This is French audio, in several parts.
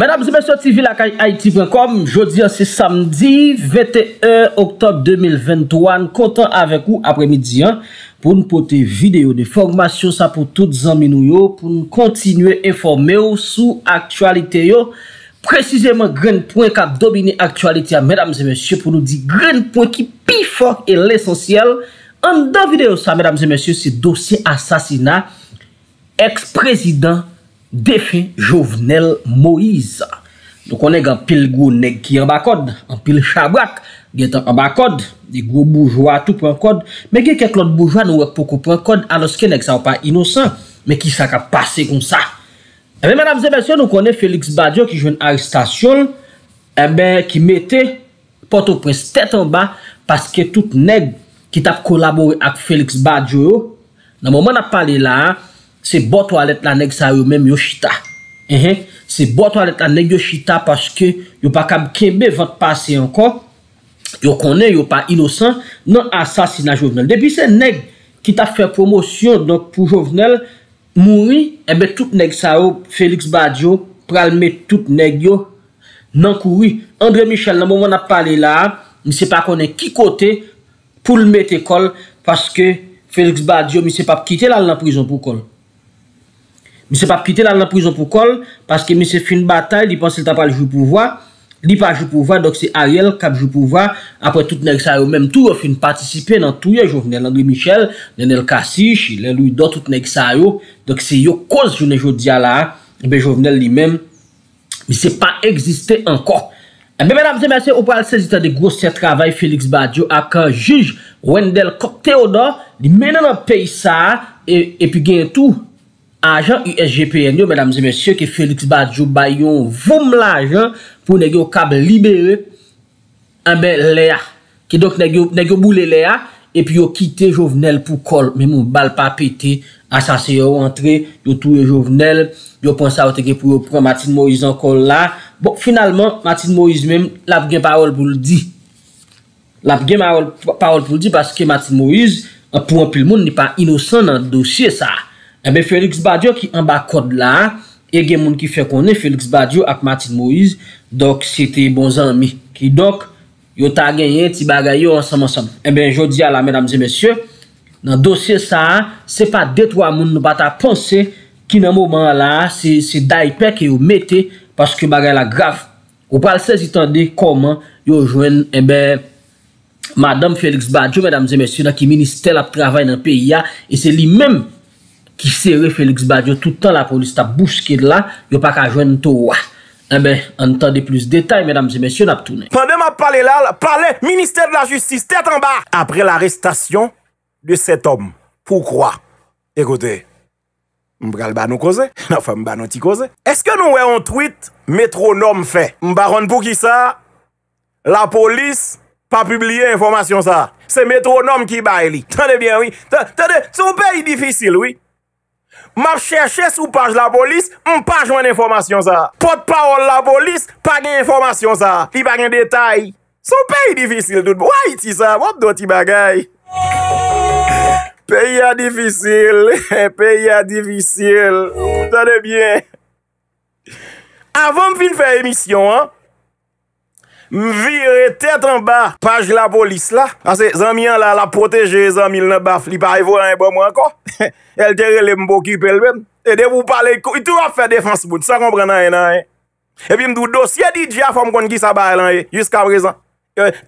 Mesdames et messieurs, TV Lakay Haïti.com, jeudi c'est samedi 21 octobre 2023. Nous comptons avec vous après-midi pour nous porter vidéo de formation ça pour toutes les amis pour nous continuer à informer sur l'actualité. Précisément, grand point qui a dominé l'actualité, mesdames et messieurs, pour nous dire grand point qui plus fort et l'essentiel. En dans vidéo ça, mesdames et messieurs, c'est dossier assassinat ex-président défunt Jovenel Moïse. Donc on est en pile gros nèg qui en bas code, en pile chabrak, qui en bas code, des gros bourgeois tout prend code, mais qui quelques autres bourgeois nous pour qu'on prend code alors que nèg ça pas innocent, mais qui ça qu'a passé comme ça. Eh bien, mesdames et messieurs, nous connaissons Félix Badio qui joue une arrestation, eh bien, qui mettait Port-au-Prince tête en bas parce que tout nèg qui t'a collaboré avec Félix Badio, dans le moment où on a parlé là, c'est bon toilette la nèg sa yo même yo chita. C'est bon toilette la nèg yo chita parce que yo pas capable kembe vont passer encore. Yo connaît yo pas innocent non assassinat Jovenel. Depuis c'est nèg qui t'a fait promotion donc pour Jovenel mourir, et ben tout nèg sa yo Félix Badio pral met tout nèg yo nan kouri. André Michel dans moment on a parlé là, ne sait pas connaît qui côté pour le mettre école parce que Félix Badio ne sait pas quitter là la prison pour col. Monsieur pas quitter la prison pour col parce que monsieur fin bataille, il pense qu'il t'a pas le jeu pouvoir, il pas joué pouvoir donc c'est Ariel qui a joué pouvoir après tout nèg ça même tout fin participer dans tout Jovenel André Michel, Nenel Kassich, il lui donne tout nèg ça donc c'est yo cause journée jodi là ben Jovenel lui-même mais c'est pas existé encore. Mais mesdames et messieurs, on parle saisir de grossier travail Félix Badio avec un juge Wendell Cocteodor, il mène dans pays ça et puis gagne tout agent USGPN, mesdames et messieurs, que Félix Badio bayon voum l'argent pour nèg yo kab libéré en ben Léa. Qui donc nèg yo boule Léa et puis yo quitté Jovenel pour col. Mais mon bal pas pété, assassin yo rentré, yo touye Jovenel, yo pense à ote pour yo prendre Martin Moïse en col là. Bon, finalement, Martin Moïse même, la gen parole pour le dire. La gen parole pour le dire parce que Martin Moïse, pour un pile monde, n'est pas innocent dans le dossier ça. Eh bien, Félix Badio qui en bas code là, et il y a des gens qui fait connaître Félix Badio avec Martin Moïse, donc c'était bons amis. Qui donc, ils ont gagné des petits bagailles ensemble. Eh bien, je dis à la mesdames et messieurs, dans le dossier ça, ce n'est pas deux trois personnes qui n'ont pas pensé qui dans le moment là, c'est d'Aipé qui vous mettez parce que bagaille la grave. Vous parlez de comment vous joignez, eh bien, Madame Félix Badio, mesdames et messieurs, dans qui ministère la travail dans le pays, et c'est lui-même qui serre Félix Badio tout le temps la police t'a bousqué là, yo pas qu'à joindre toi. Eh ben, entendez plus de détails mesdames et messieurs, n'a tourné. Pendant m'a parlé là, palais ministère de la justice tête en bas après l'arrestation de cet homme. Pourquoi? Écoutez, m'bral ba nous causer, enfin m'ba nous ti causer. Est-ce que nous on tweet Métronome fait? M'ba ronde pour qui ça? La police pas publier information ça. C'est Métronome qui baille li. Tenez bien oui. Tenez, c'est un pays difficile oui. M'a cherché sous page la police, m'pas joindre information ça. Porte-parole la police, pas gain information ça. Li pas gain détail. Son pays difficile tout. Ouais, ti ça, wop do ti bagay. Pays a difficile, pays a difficile. Tenez bien. Avant m'vin faire émission hein. M'vire tête en bas page la police là parce que zami là la protéger zami nan baf li pa voir un bon moi encore elle te relè m'occuper elle même et de vous parler tout va faire défense moun ça comprend rien et puis m'dou dossier DJ faut m'konn ki ça ba lan jusqu'à présent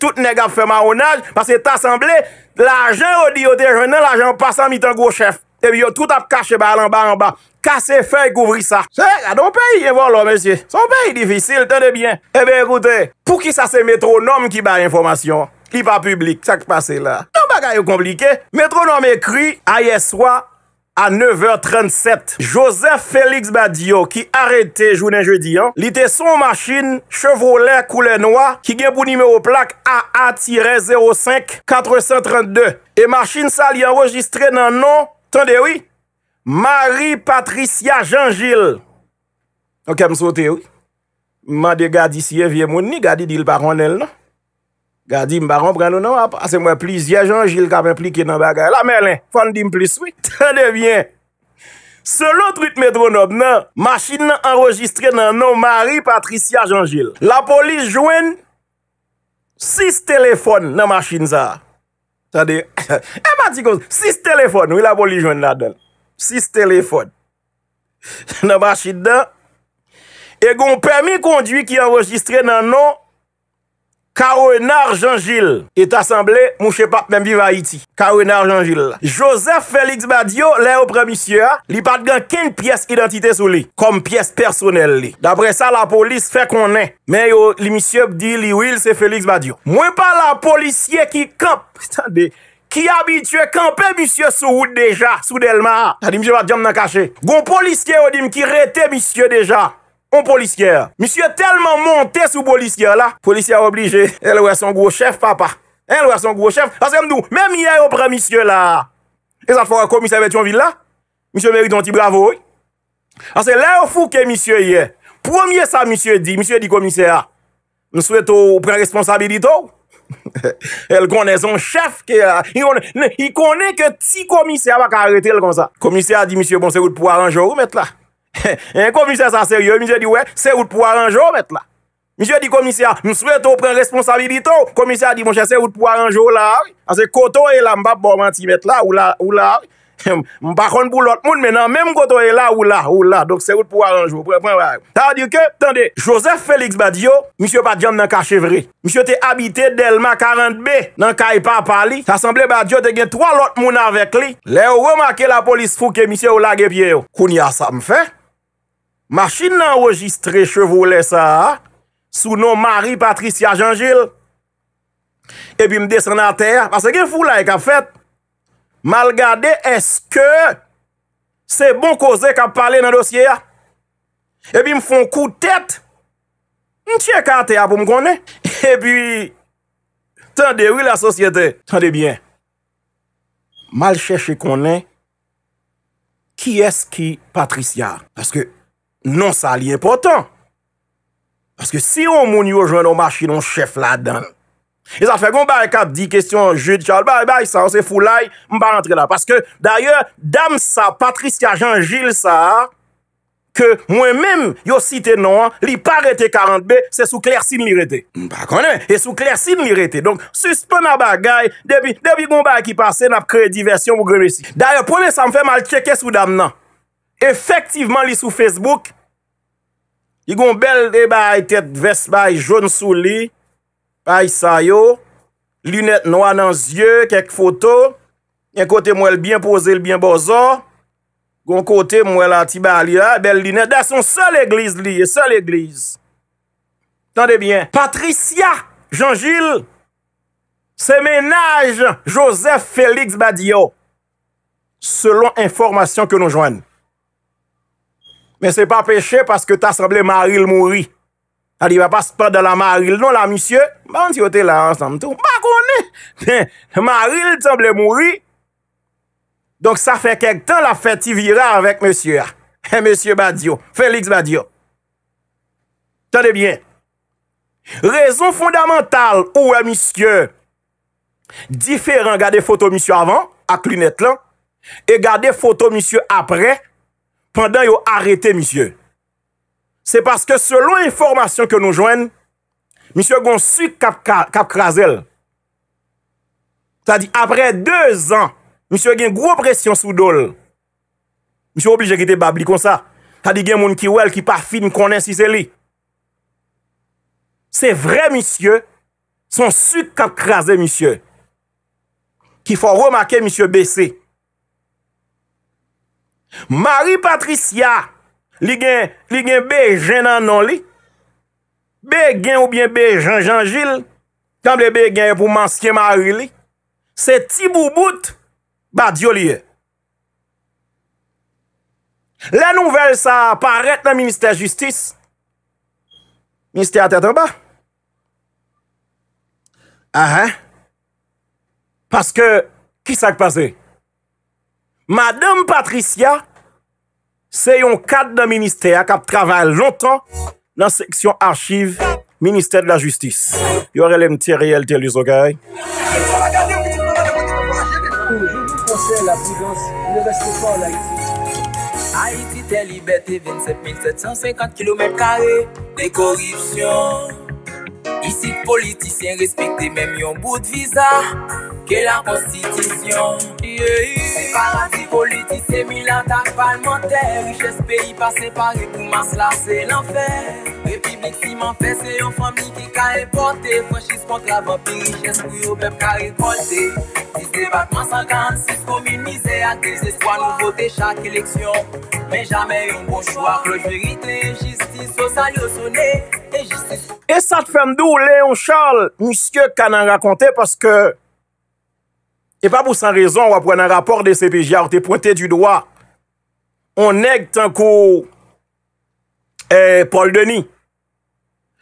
tout nèg a fait marronnage parce que t'assemblé l'argent au dio te jeune l'argent passant mitan gros chef et puis tout a caché ba en bas en bas casser feuille couvrir ça c'est un pays voilà monsieur son pays difficile tenez bien et bien écoutez pour qui ça c'est Métronome qui bat information qui pas public ça qui passe là non bagaille compliqué Métronome écrit hier soir à 9h37 Joseph Félix Badio qui arrêté journée jeudi hein il était son machine Chevrolet couleur noire qui gagne pour numéro plaque AA-05 432 et machine ça li enregistré dans nom attendez oui Marie Patricia Jean-Gilles. OK, me sauter oui. M'a dégardé ici vieux mon ni gardi dit pas connaître non. Gardi me pas comprendre non, c'est moi plusieurs Jean-Gilles qui impliqué dans bagarre. La Merlin, faut me dire plus oui. Très bien. Selon truc métronome nan, machine nan enregistré nan nom Marie Patricia Jean-Gilles. La police joigne 6 téléphones nan machine ça. Ça dit elle m'a dit 6 téléphones, oui la police joigne là-dedans. 6 téléphones. Nan machine dan et gon permis conduit qui enregistré nan nom Caronard Jean-Gilles est assemblé, mon pas même vivre Haïti. Caronard Jean-Gilles. Joseph Félix Badio, le premier monsieur, il pas de aucune pièce identité sur lui, comme pièce personnelle. D'après ça, la police fait qu'on est. Mais le monsieur dit, oui, c'est Félix Badio. Moi, pas la policier qui campe. Attendez. Qui habitué camper monsieur sous route déjà, sous Delma. Ça dit, monsieur Badio m'en caché. Gon policier, dit, qui rete monsieur déjà. On policière. Monsieur tellement monté sous policière là. Policière obligé. Elle ouais son gros chef, papa. Elle ouais son gros chef. Parce que nous, même hier, on prend monsieur là. Et ça fait un commissaire Bétionville là. Monsieur mérite un petit bravo. Oui. Parce que là, on fout que monsieur hier. Premier ça, monsieur dit commissaire. Nous souhaitons prendre responsabilité. Elle connaît son chef. Il connaît que petit commissaire va arrêter comme ça. Commissaire dit, monsieur, bon, c'est route pour arranger ou mettre là. Un commissaire ça sérieux, monsieur dit ouais, c'est route pour arranger mettre là. Monsieur dit commissaire, nous souhaitons prendre responsabilité. Commissaire dit mon cher, c'est route pour arranger là. Parce que Koto est là, m'ba bon menti mettre là ou là. M'pa konn pour l'autre monde maintenant, même Koto est là ou là. Donc c'est route pour arranger. Ça veut dire que attendez, Joseph Félix Badio, monsieur Badio nan caché vrai. Monsieur était habité Delma 40B nan kay papa li. Ça semblait Badio te gen 3 l'autre monde avec lui. Lè remarqué la police fou que monsieur ou lage pied. Kounya ça me fait. Machine enregistrée Chevrolet ça sous nom Marie Patricia Jean-Gilles. Et puis me descend à terre parce que fou là qu'a fait mal gardé est-ce que c'est bon causé qu'a parlé dans dossier. Et puis me font coup de tête. M'check à terre pour me connaître. Et puis attendez oui la société, attendez bien. Mal chercher qu'on est qui est-ce qui Patricia parce que non, ça li important. Parce que si on moun yo joine on machine on chef là-dedans. Et ça fait qu'on ba cap dit question Jude Charles bah ça on se fout là, on va rentrer là parce que d'ailleurs dame ça Patricia Jean-Gilles ça que moi-même yo cité non, li pas rete 40B, c'est sous Claircine li rete. M'pa connaît et sous Claircine li rete. Donc suspend la bagaille depuis qu'on ba qui passé n'a créé diversion pour gré ici. D'ailleurs premier ça me fait mal checker sous dame nan. Effectivement, li sous Facebook, il gon bel débat tête veste bay jaune sous li, bay sa yo, lunettes noires dans yeux, quelques photos, un côté moi bien posé, bien bozo, gon côté moi la ti bali là, belle lunette, da son seule église li, seule église. Tendez bien, Patricia Jean-Gilles, c'est ménage Joseph Félix Badio, selon information que nous joignons. Mais c'est pas péché parce que t'as semblé Maril mourir. Elle va pas se perdre dans la Maril. Non, la monsieur, bah, on t'y là ensemble tout. Bah, qu'on est. Maril semblait mourir. Donc, ça fait quelque temps, la fête vira avec monsieur. Monsieur Badio, Félix Badio. Tenez bien. Raison fondamentale où est monsieur différent, garder photo monsieur avant, à lunette là, et garder photo monsieur après. Pendant yo arrêté monsieur. C'est parce que selon information que nous joignent, monsieur gon sucre cap crasel. C'est-à-dire après 2 ans, monsieur gen gros pression sous dol. Monsieur obligé quitter babli comme ça. C'est-à-dire gen moun ki wel qui pas fin connaît si c'est lui. C'est vrai monsieur, son sucre cap crasel monsieur. Qu'il faut remarquer monsieur baissé. Marie Patricia, li gen Bégin nan non li. Bégin ou bien Bégin Jean-Gilles. Quand le Bégin pour m'ancien mari li. C'est ti boubout Badio li. La nouvelle ça apparaît dans le ministère de justice. Ministère tête en bas. Ah hein. Parce que qui ça qui passé? Madame Patricia, c'est un cadre d'un ministère qui travaille longtemps dans la section archives ministère de la justice. Il y aurait les petits réels télés, ok? Haïti, t'es liberté, 27750 km². Des corruptions. Ici, politiciens respectés, même yon bout de visa. Que la constitution. C'est paradis politique, c'est mille attaques parlementaires. Richesse pays pas séparé pour masse là, c'est l'enfer. République si m'en fait, c'est une famille qui a importé. Franchise contre la vampire, richesse pour yon même qu'a récolté. 10 débattements, 146 communes misées à des espoirs, nouveauté chaque élection. Mais jamais un bon choix. Claude vérité, justice, sociale, sonné, et justice. Et ça te fait m'dou, Léon Charles, monsieur Canan raconté parce que. Et pas pour sans raison, on prend un rapport de CPJ, on te pointé du doigt. On est tant que Paul Denis.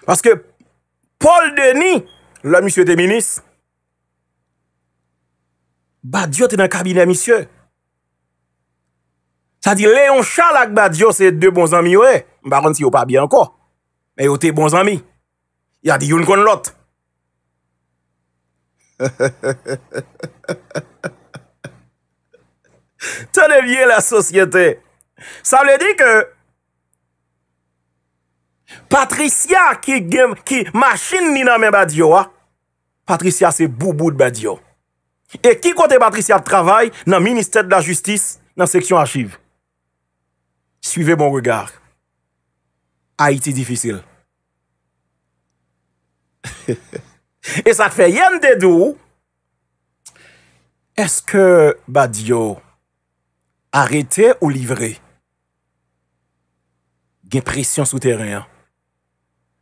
Parce que Paul Denis, le monsieur était ministre, Badio était dans le cabinet, monsieur. Ça dit Léon Charles et Badio, c'est deux bons amis, ouais. Par contre, ils n'ont pas bien encore. Mais ils étaient bons amis. Il a dit une contre l'autre. Tenez bien la société. Ça veut dire que Patricia qui machine ni nan men Badio, Patricia c'est boubou de Badio. Et qui côté Patricia travaille dans le ministère de la Justice, dans la section archives. Suivez mon regard. Haïti difficile. Et ça te fait yen de dou. Est-ce que Badio arrêté ou livré? Gen pression souterrain.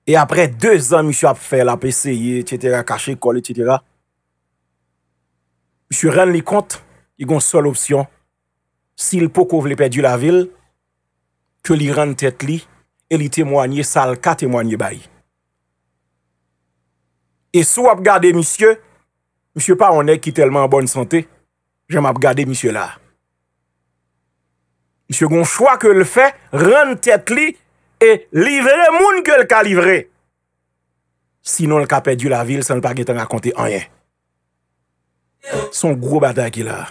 Et après 2 ans, monsieur a fait la PCI, etc., caché, collé, etc. Monsieur rend les comptes, il y a une seule option. S'il peut qu'on vle perdu la ville, que li rende tête li, et li témoigne, ça le cas témoigne bail. Et si vous regardez monsieur, monsieur pas on est qui tellement en bonne santé, j'aime regarder monsieur là. Monsieur gon choix que le fait, rendre tête li et livrer moun que le ka livrer. Sinon le ka perdu la ville sans le pas gen raconter rien. Son gros bataille qui là.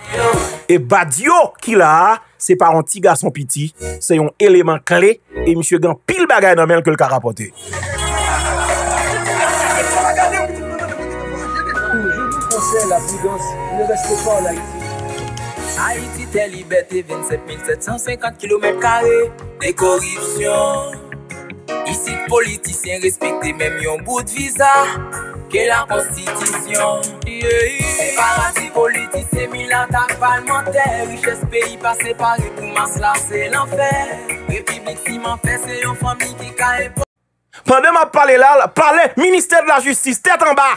Et Badio qui là, c'est pas un petit garçon petit, c'est un élément clé et monsieur gon pile bagaille dans mel que le ka rapporter. La prudence ne reste pas en Haïti. Haïti, t'es liberté, 27750 km². Des corruptions. Ici, politiciens respectés, même yon bout de visa. Que la constitution. C'est paradis politique, c'est mille attaques parlementaires. Richesse pays pas séparé pour masse là, c'est l'enfer. République si m'en fait, c'est une famille qui caille. Pendant ma parler là, parler ministère de la Justice, tête en bas.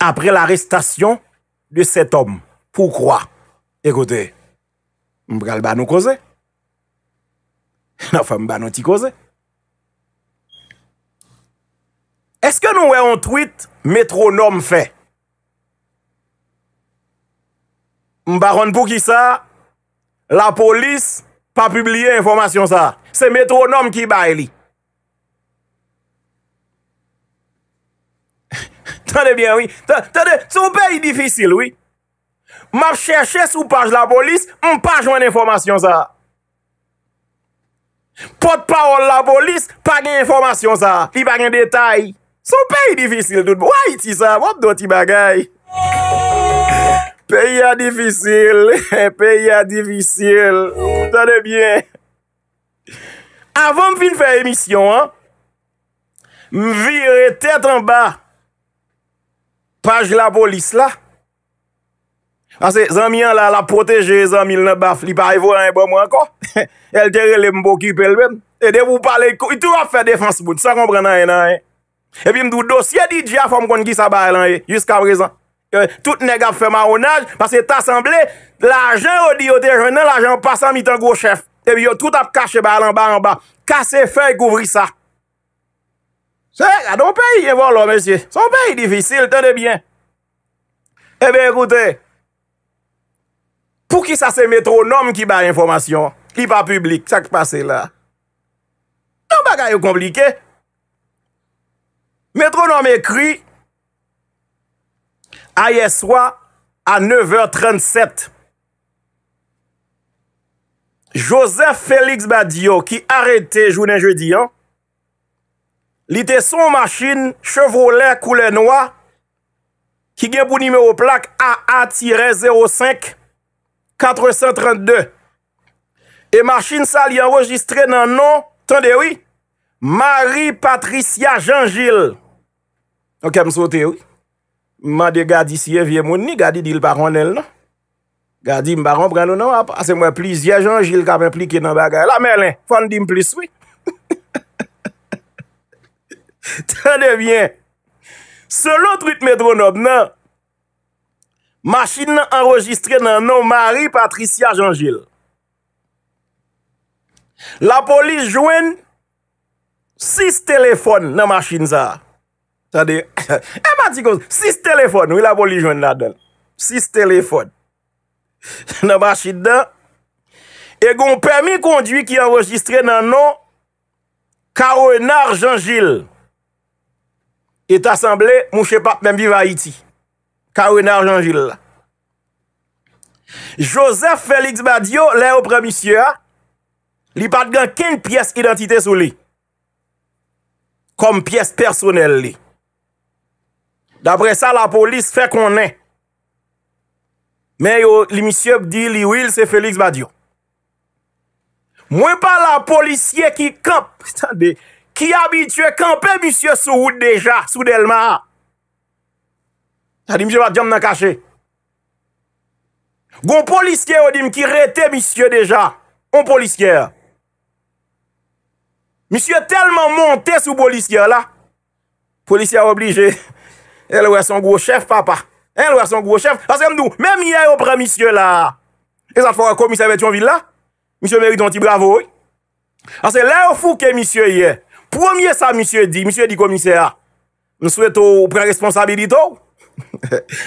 Après l'arrestation de cet homme. Pourquoi? Écoutez, m'bral ba nou cause. N'a femme ba nou ti cause. Est-ce que nous avons un tweet Métronome fait? M'baron pour qui ça? La police pas publié information ça. C'est Métronome qui baille li. Tenez bien, oui. Tenez, c'est un pays difficile, oui. M'a cherché sous page la police, m'pas joindre information ça. Porte-parole la police, pas gain information ça. Il pas gain détail. C'est un pays difficile tout. Ouais, Haïti ça, wop d'autres bagaille. Pays difficile, pays difficile. Tenez bien. Avant de faire émission, hein. M'virer tête en bas. Page la police là. Parce que Zami là la protéger Zami n'a pas flipper il voit un bon moi encore. Elle te relève m'occuper elle-même et de vous parler il tout va faire défense bout ça comprend rien. Et puis me dit dossier DJ faut me connait qui ça bail là jusqu'à présent. Tout nèg a fait marronnage parce que t'assemblé l'argent au dioté jeune l'argent passe en mitan gros chef. Et puis tout a caché bail en bas casser feuille couvrir ça. C'est un pays, voilà, monsieur. C'est un pays difficile, tenez bien. Eh bien, écoutez, pour qui ça c'est Métronome qui bat l'information? Il n'est pas public, ça qui passe là. Non, bagaille compliqué. Métronome écrit hier soir à 9h37. Joseph Félix Badio qui arrêté journée jeudi, hein? Li te son machine Chevrolet couleur noire qui gen pour numéro plaque AA-05 432. Et machine ça li enregistré dans nom, attendez oui, Marie Patricia Jean-Gilles. OK, me sauté oui. M'a de gadi si vieux moun ni gadi dit le paronel non. Gadi me baron prend non a c'est moi plusieurs Jean-Gilles qui impliqué dans bagay. La Merlin, faut me dire plus oui. Tenez bien. Selon truc Métronome nan, machine nan enregistré dans nom Marie Patricia Jean-Gilles. La police jouen 6 téléphones dans machine ça. Tandis, elle m'a dit que 6 téléphones, oui la police jouen là-dedans. 6 téléphones. Dans machine là. Et gon permis conduit qui enregistré dans nom Caronard Jean-Gilles. Et assemblé, mon chef pape même vivre à Haïti. Caronard Jean-Gilles. Joseph Félix Badio, là au premier monsieur, il pas de 15 pièces d'identité sur lui. Comme pièce personnelle. D'après ça, la police fait qu'on est. Mais le monsieur dit, lui, oui, c'est Félix Badio. Moi, pas la policier qui campe. Attendez. Qui habitué camper monsieur sous route déjà sous Delma. Ça dit monsieur va diam nan caché. Gon policier dit qui rete monsieur déjà, on policier. Monsieur tellement monté sous policier là. Policier obligé. Elle ouais son gros chef papa. Elle ouais son gros chef parce que nous même hier on prend monsieur là. Et ça faut commissaire Bétionville là. Monsieur mérite un petit bravo. Parce que là on fouke monsieur hier. Premier ça, monsieur dit commissaire, nous souhaitons prendre responsabilité.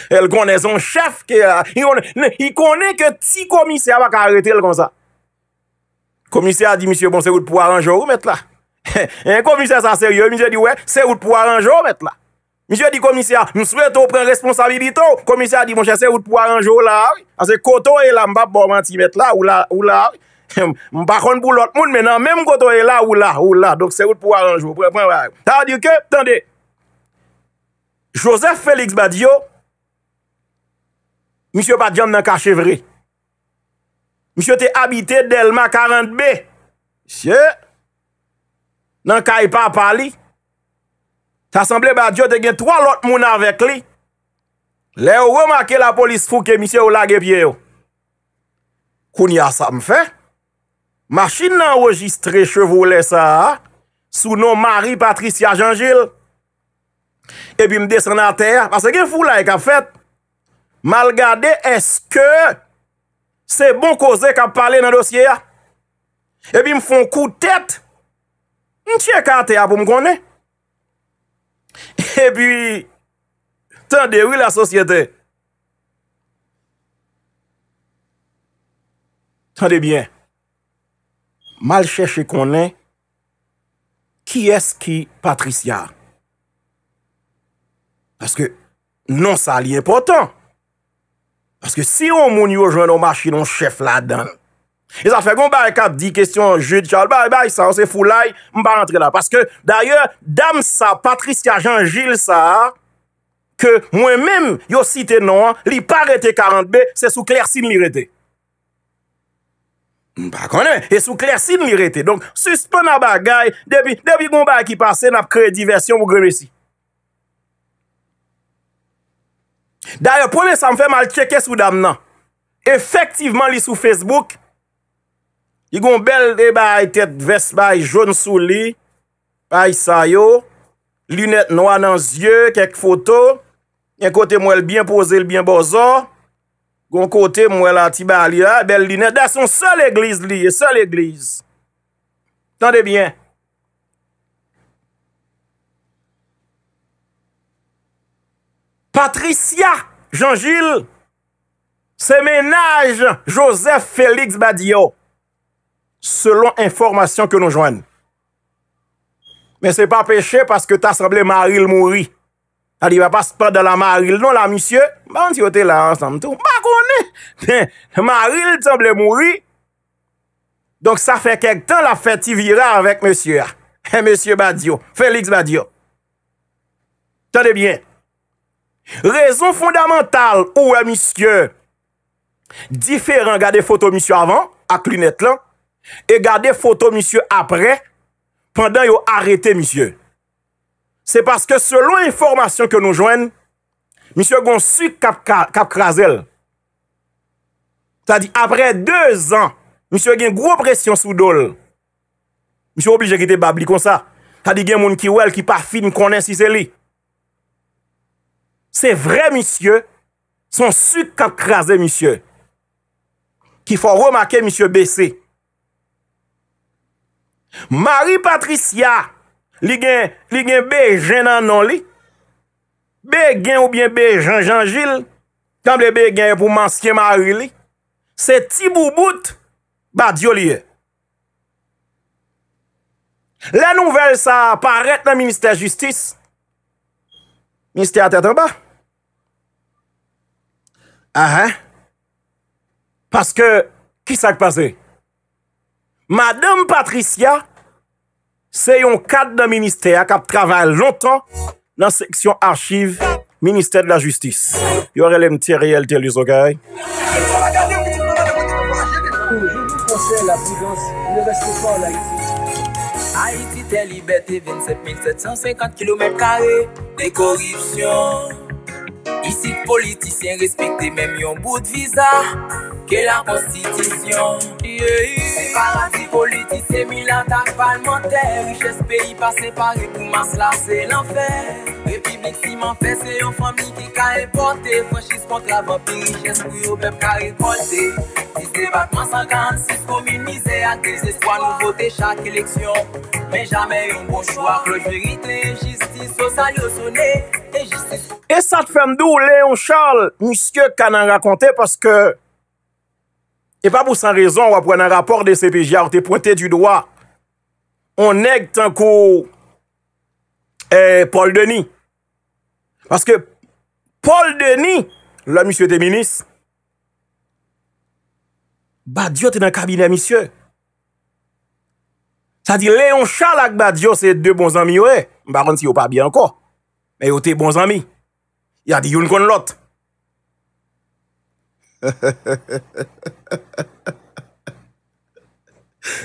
Elle connaît son chef, il connaît que petit commissaire va arrêter comme ça. Commissaire dit, monsieur, bon, c'est route pour arranger ou mettre là. Un commissaire, ça sérieux, monsieur dit, ouais, c'est route pour arranger ou mettre là. Monsieur dit, commissaire, nous souhaitons prendre responsabilité. Commissaire dit, mon cher, c'est route pour arranger là. Parce que Koto est là, m'bap bon menti mettre là, ou là. Par contre, pour l'autre monde, maintenant, même quand on est là ou là, donc c'est où pour arranger. Ça veut dire que, attendez, Joseph Félix Badio, monsieur Badio n'a caché vrai. Monsieur te habité Delma 40B. Monsieur, n'a caille pas parlé. Ça semblait Badio te gen trois l'autre monde avec lui. Là, vous remarquez la police fouke, monsieur, ou lage pied. Kounia, ça me fait. Machine enregistrée Chevrolet ça sous nom Marie Patricia Jean-Gilles. Et puis me descend à terre parce que fou là qu'a fait mal regardé est-ce que c'est bon cause qu'a parlé dans le dossier. Et puis me font coup de tête. M'check à terre pour me connaître. Et puis attendez oui la société. Attendez bien. Mal chercher qu'on est, qui est-ce qui Patricia? Parce que, non, ça li important. Parce que si on moun yo jouen nos machines, on chef là-dedans. Et ça fait qu'on baye kap di question, juge Charles, baye, ça, on se fou là, on va rentrer là. Parce que, d'ailleurs, dame ça, Patricia Jean-Gilles ça, que moi-même, yo cité non, li pa rete 40B, c'est sous Claircine li rete. Pas connaît et sous Claircine il rete donc suspend la bagaille depuis qu'on bail qui passe n'a créé diversion pour Messi. D'ailleurs premier ça me fait mal checker sous dame nan. Effectivement li sous Facebook il gon bel débat tête veste bail jaune sous li bail ça yo lunettes noires dans yeux quelques photos un côté moi bien posé le bien bozo. Gon côté moi la ti ba li a belle lunette dans son seul église li, seul église. Tendez bien. Patricia Jean-Gilles c'est ménage Joseph Félix Badio selon information que nous joignent. Mais c'est pas péché parce que t'as semblé Maril mouri. Elle va pas se perdre dans la Maril non la monsieur, bah on était là ensemble tout. Maril semble mourir. Donc ça fait quelque temps la fête vira avec monsieur. Et monsieur Badio, Félix Badio. Tenez bien. Raison fondamentale où est monsieur différent garder photo monsieur avant à lunette là et garder photo monsieur après pendant yo arrêté monsieur. C'est parce que selon information que nous joignent monsieur Gonsuc Cap Krasel. C'est-à-dire après 2 ans monsieur gen gros pression sous dol. Monsieur obligé quitter babli comme ça. C'est-à-dire gen moun ki wel qui pas fin connaît si c'est lui. C'est vrai, monsieur, son sucre cap crasé, monsieur. Qu'il faut remarquer, monsieur Bessé. Marie Patricia, li gen Bégin nan non li. Bégin ou bien Bégin Jean-Gilles, quand le Bégin pour m'ancien mari li. C'est Tiboubout, Badio liye. La nouvelle ça apparaît dans le ministère de la Justice. Ministère tête en bas. Ah, hein? Parce que, qui s'est passé? Madame Patricia, c'est un cadre d'un ministère qui travaille longtemps dans la section archives ministère de la Justice. Il y aurait les petits réels de l'Usogaï. Toujours vous conseille la prudence, ne restez pas en Haïti. Haïti, telle liberté, 27 750 km². Des corruptions. Ici, politiciens respectés, même yon bout de visa. Que la constitution. C'est paradis politicien, militaire, parlementaire. Richesse pays pas séparé pour masse là, c'est l'enfer. République si m'en fait, c'est une famille qui a importé. Franchise contre avant, puis richesse pour yon peuple qui a récolté. 10 débattements, 146 communes misées. À des espoirs, nous voter chaque élection. Mais jamais yon bon choix. Claude vérité, justice, sociale, sonné. Et justice. Et ça te fait m'dou, Léon Charles, monsieur Canan raconté parce que. Et pas pour sans raison, on va prendre un rapport de CPJ, on te pointé du doigt. On est tant qu'au Paul Denis. Parce que Paul Denis, le monsieur était ministre, Badio était dans le cabinet, monsieur. Ça dit Léon Charles et Badio, c'est 2 bons amis, ouais. Par contre, ils n'ont pas bien encore. Mais ils étaient bons amis. Il a dit une contre l'autre.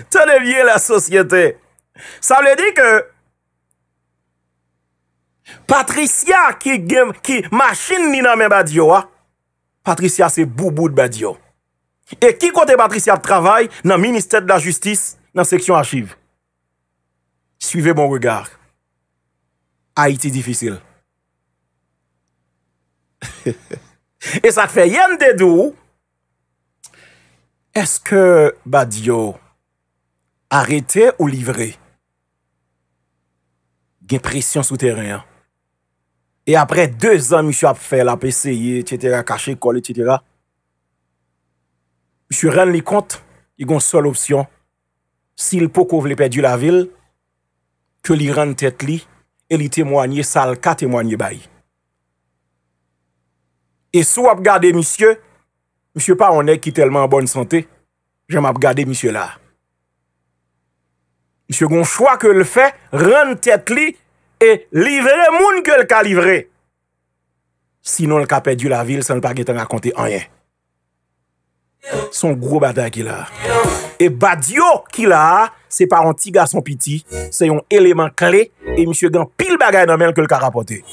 Tenez bien la société. Ça veut dire que Patricia qui machine ni nan men Badio, Patricia c'est boubou de Badio. Et qui côté Patricia travaille dans le ministère de la Justice, dans la section archives. Suivez mon regard. Haïti difficile. Et ça fait yen de dou. Est-ce que Badio arrêté ou livré? Gen pression souterrain. Et après 2 ans, monsieur a fait la PCI, etc., caché, collé, etc. Monsieur rend les comptes, il y a une seule option. S'il peut couvrir perdu la ville, que li rend tête li, et li témoigne, ça le cas témoigne bail. Et si vous regardez monsieur, monsieur pas on est qui tellement en bonne santé, j'aime regarder monsieur là. Monsieur gon choix que le fait, rendre tête li et livrer moun que le ka livrer. Sinon le ka perdu la ville sans ne pas raconter rien. Son gros bataille qui là. Et Badio qui là, c'est pas un petit garçon petit, c'est un élément clé et monsieur gon pile bagaille dans men que le ka rapporter.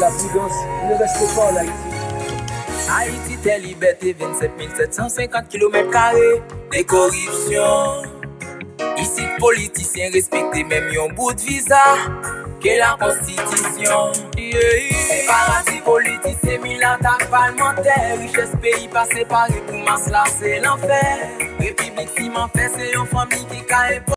La prudence ne reste pas en Haïti. Haïti, telle liberté, 27 750 km². Des corruptions. Ici, politiciens respectés, même yon bout de visa. Que la constitution. C'est paradis politicien, militaire, parlementaire. Richesse pays pas séparé pour masse là, c'est l'enfer. République si m'en fait, c'est une famille qui a importé.